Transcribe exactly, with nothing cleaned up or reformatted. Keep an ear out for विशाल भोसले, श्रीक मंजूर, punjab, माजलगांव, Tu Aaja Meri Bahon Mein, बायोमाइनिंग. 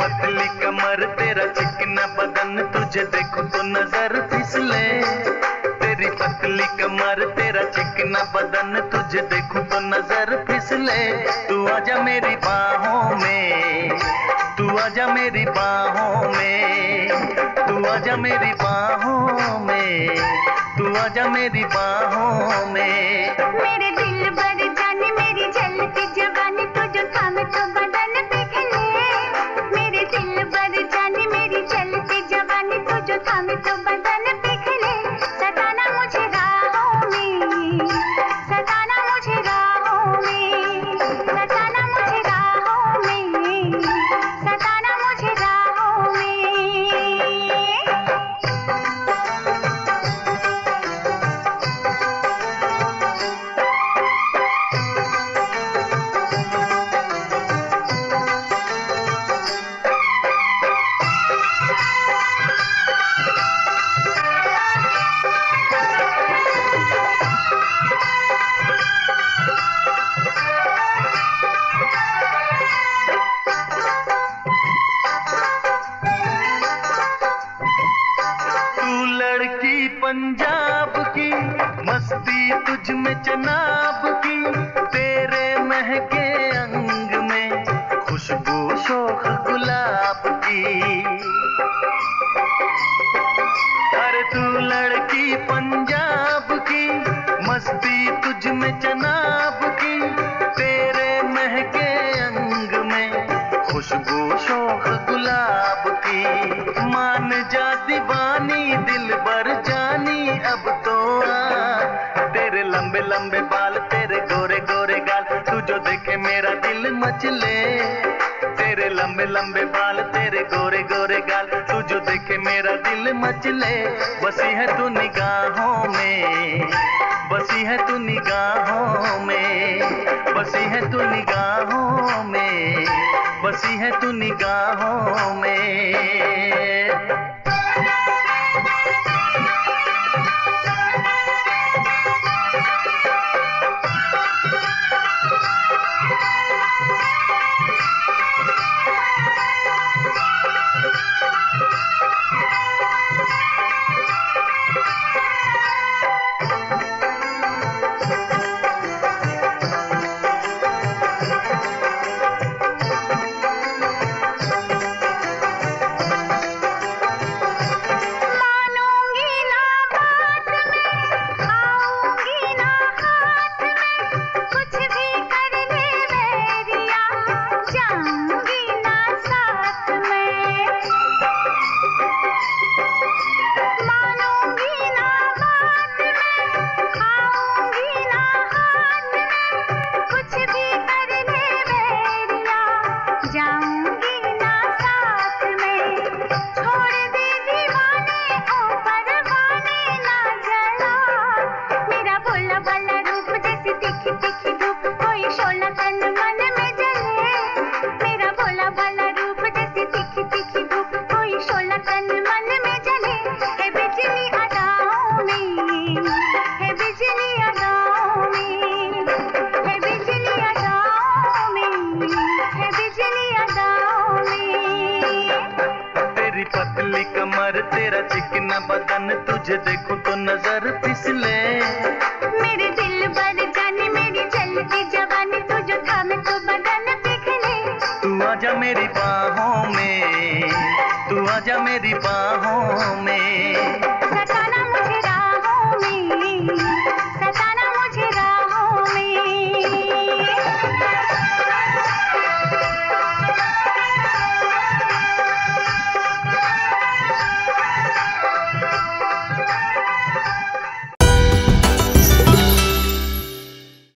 पतली कमर तेरा चिकना बदन तुझे देखो तो नजर फिसले। तेरी पतली कमर तेरा चिकना बदन तुझे देखो तो नजर फिसले। तू आजा मेरी बाहों में, तू आजा मेरी बाहों में, तू आजा मेरी बाहों में, तू आजा मेरी बाहों में। मेरे दिल भर जाने मेरी झलकी जवानी तुझे थामे तो बदन पंजाब की मस्ती तुझ में जनाब की। तेरे महके अंग में खुशबू शोख गुलाब की। अरे तू लड़की पंजाब की मस्ती तुझ में जनाब की। तेरे महके अंग में खुशबू शोख गुलाब की। मान जा दीवानी दिल भर जानी अब तो आ। तेरे लंबे लंबे बाल तेरे गोरे गोरे गाल तू जो देखे मेरा दिल मचले। तेरे लंबे लंबे बाल तेरे गोरे गोरे गाल तू जो देखे मेरा दिल मचले। बसी है तू निगाहों में, बसी है तू निगाहों में, बसी है तू निगाहों में, बसी है तू निगाहों में। तेरा चिकना बदन तुझे देखो तो नजर फिसले।